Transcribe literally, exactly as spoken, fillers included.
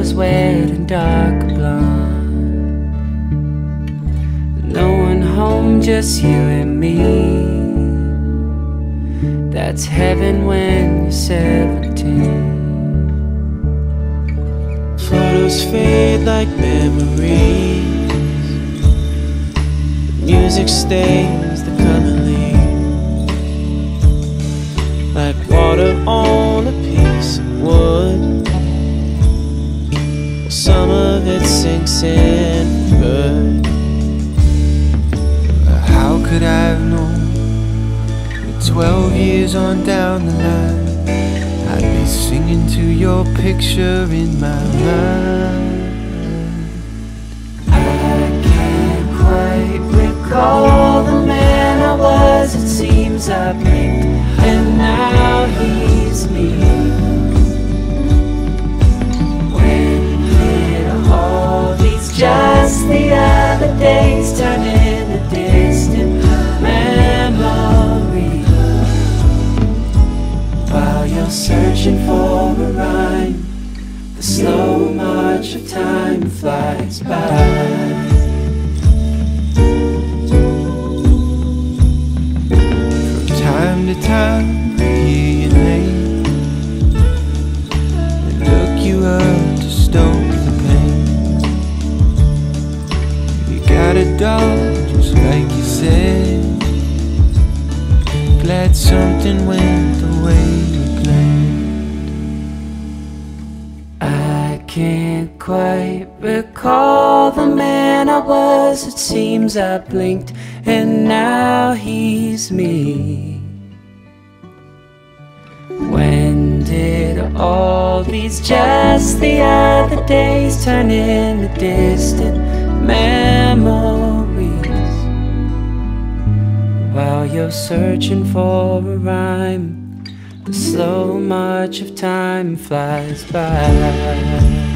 was wet and dark blonde. No one home, just you and me. That's heaven when you're seventeen. Photos fade like memories. The music stays, the coming leaves. Like water on a piece of wood. Some of it sinks in good. How could I have known that twelve years on down the line I'd be singing to your picture in my mind? I can't quite recall the man I was. It seems I blinked and now he's me. Just the other days turned into distant memory. While you're searching for a rhyme, the slow march of time flies by. From time to time I hear your name and look you up to stone. Just like you said, glad something went the way you planned. I can't quite recall the man I was. It seems I blinked and now he's me. When did all these just the other days turn into distant memories? While you're searching for a rhyme, the slow march of time flies by.